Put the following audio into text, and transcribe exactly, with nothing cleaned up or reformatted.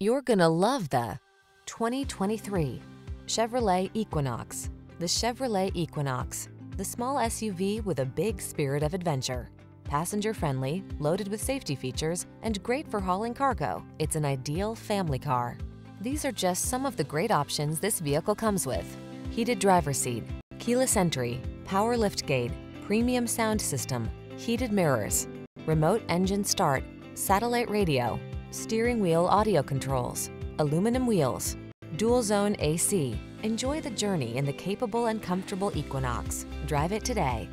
You're gonna love the twenty twenty-three Chevrolet Equinox. The Chevrolet Equinox, the small S U V with a big spirit of adventure. Passenger-friendly, loaded with safety features, and great for hauling cargo, it's an ideal family car. These are just some of the great options this vehicle comes with: heated driver's seat, keyless entry, power liftgate, premium sound system, heated mirrors, remote engine start, satellite radio, steering wheel audio controls, aluminum wheels, dual zone A C. Enjoy the journey in the capable and comfortable Equinox. Drive it today.